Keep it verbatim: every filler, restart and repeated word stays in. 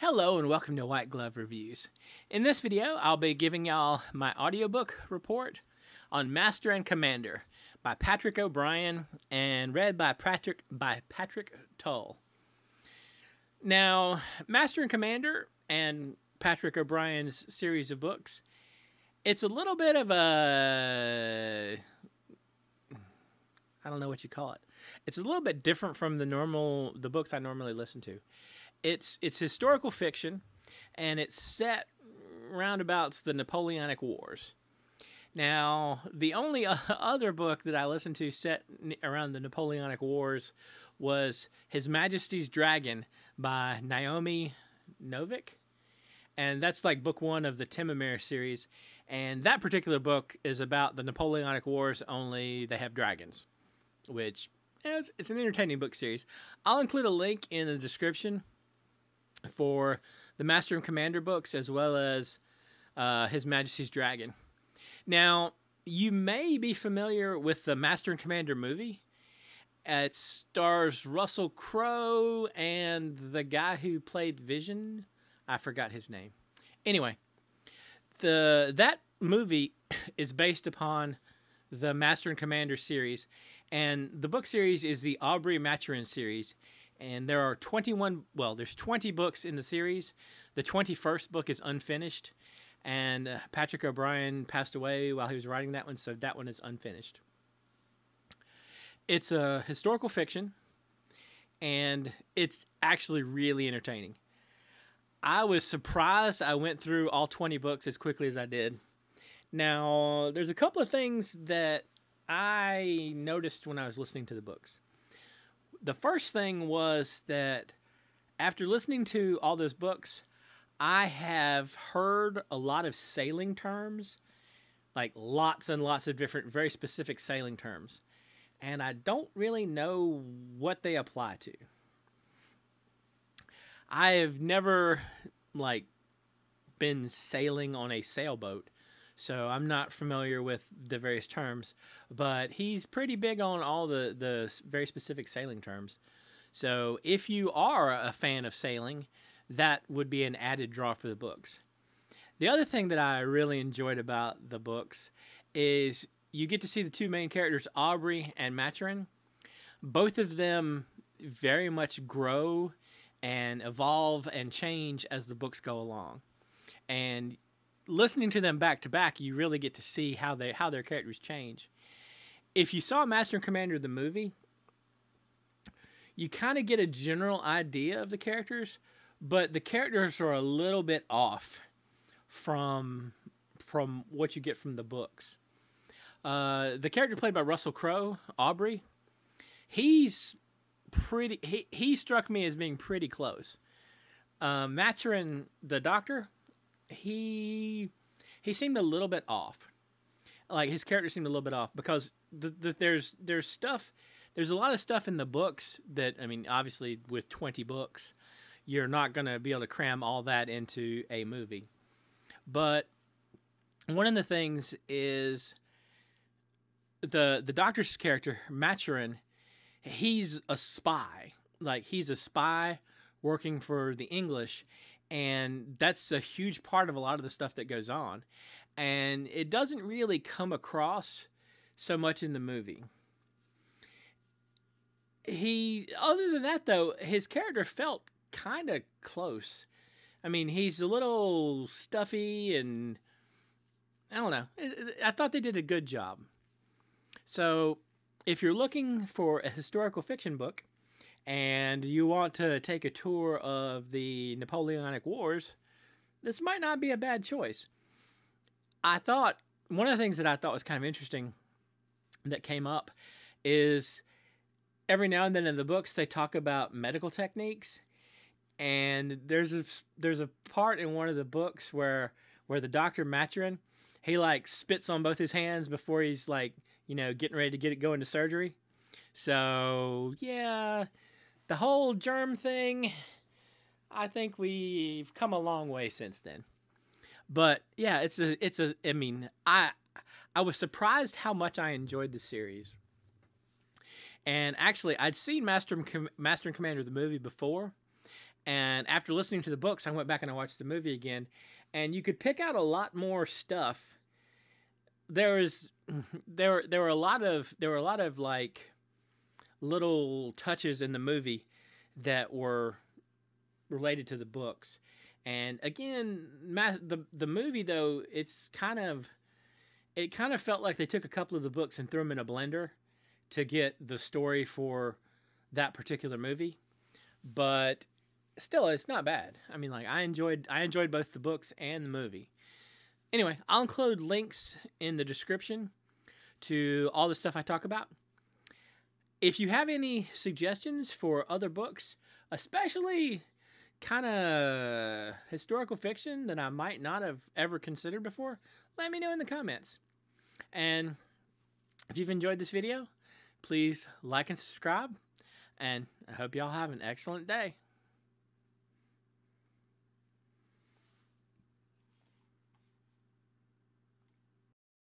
Hello and welcome to White Glove Reviews. In this video, I'll be giving y'all my audiobook report on Master and Commander by Patrick O'Brian and read by Patrick, by Patrick Tull. Now, Master and Commander and Patrick O'Brian's series of books, it's a little bit of a... I don't know what you call it. It's a little bit different from the normal, the books I normally listen to. It's it's historical fiction, and it's set roundabouts the Napoleonic Wars. Now, the only other book that I listened to set around the Napoleonic Wars was His Majesty's Dragon by Naomi Novik. And that's like book one of the Temeraire series. And that particular book is about the Napoleonic Wars, only they have dragons, which is it's an entertaining book series. I'll include a link in the description for the Master and Commander books as well as uh, His Majesty's Dragon. Now, you may be familiar with the Master and Commander movie. It stars Russell Crowe and the guy who played Vision. I forgot his name. Anyway, the that movie is based upon the Master and Commander series, and the book series is the Aubrey-Maturin series. And there are twenty-one, well, there's twenty books in the series. The twenty-first book is unfinished, and uh, Patrick O'Brian passed away while he was writing that one, so that one is unfinished. It's a historical fiction, and it's actually really entertaining. I was surprised I went through all twenty books as quickly as I did. Now, there's a couple of things that I noticed when I was listening to the books. The first thing was that after listening to all those books, I have heard a lot of sailing terms, like lots and lots of different, very specific sailing terms. And I don't really know what they apply to. I have never, like, been sailing on a sailboat, so I'm not familiar with the various terms, but he's pretty big on all the, the very specific sailing terms. So if you are a fan of sailing, that would be an added draw for the books. The other thing that I really enjoyed about the books is you get to see the two main characters, Aubrey and Maturin. Both of them very much grow and evolve and change as the books go along. And listening to them back to back, you really get to see how they how their characters change. If you saw Master and Commander the movie, you kind of get a general idea of the characters, but the characters are a little bit off from from what you get from the books. Uh, the character played by Russell Crowe, Aubrey, he's pretty. He he struck me as being pretty close. Uh, Maturin, the doctor, he he seemed a little bit off. Like, his character seemed a little bit off because the, the, there's there's stuff there's a lot of stuff in the books that, I mean, obviously with twenty books you're not going to be able to cram all that into a movie. But one of the things is the the doctor's character, Maturin, he's a spy. Like, he's a spy working for the English. And that's a huge part of a lot of the stuff that goes on. And it doesn't really come across so much in the movie. He, other than that, though, his character felt kind of close. I mean, he's a little stuffy and, I don't know. I thought they did a good job. So, if you're looking for a historical fiction book, and you want to take a tour of the Napoleonic Wars, this might not be a bad choice. I thought, one of the things that I thought was kind of interesting that came up is every now and then in the books they talk about medical techniques, and there's a, there's a part in one of the books where, where the doctor, Maturin, he like spits on both his hands before he's like, you know, getting ready to get it going to surgery. So, yeah... The whole germ thing, I think we've come a long way since then. But yeah, it's a, it's a, I mean, I, I was surprised how much I enjoyed the series. And actually, I'd seen Master and, Com Master and Commander the movie before, And after listening to the books, I went back and I watched the movie again, and you could pick out a lot more stuff. There was, there, there were a lot of, there were a lot of like little touches in the movie that were related to the books. And again, the the movie though, it's kind of, it kind of felt like they took a couple of the books and threw them in a blender to get the story for that particular movie, but still, it's not bad. I mean, like I enjoyed, I enjoyed both the books and the movie. Anyway, I'll include links in the description to all the stuff I talk about. If you have any suggestions for other books, especially kind of historical fiction that I might not have ever considered before, let me know in the comments. And if you've enjoyed this video, please like and subscribe. And I hope y'all have an excellent day.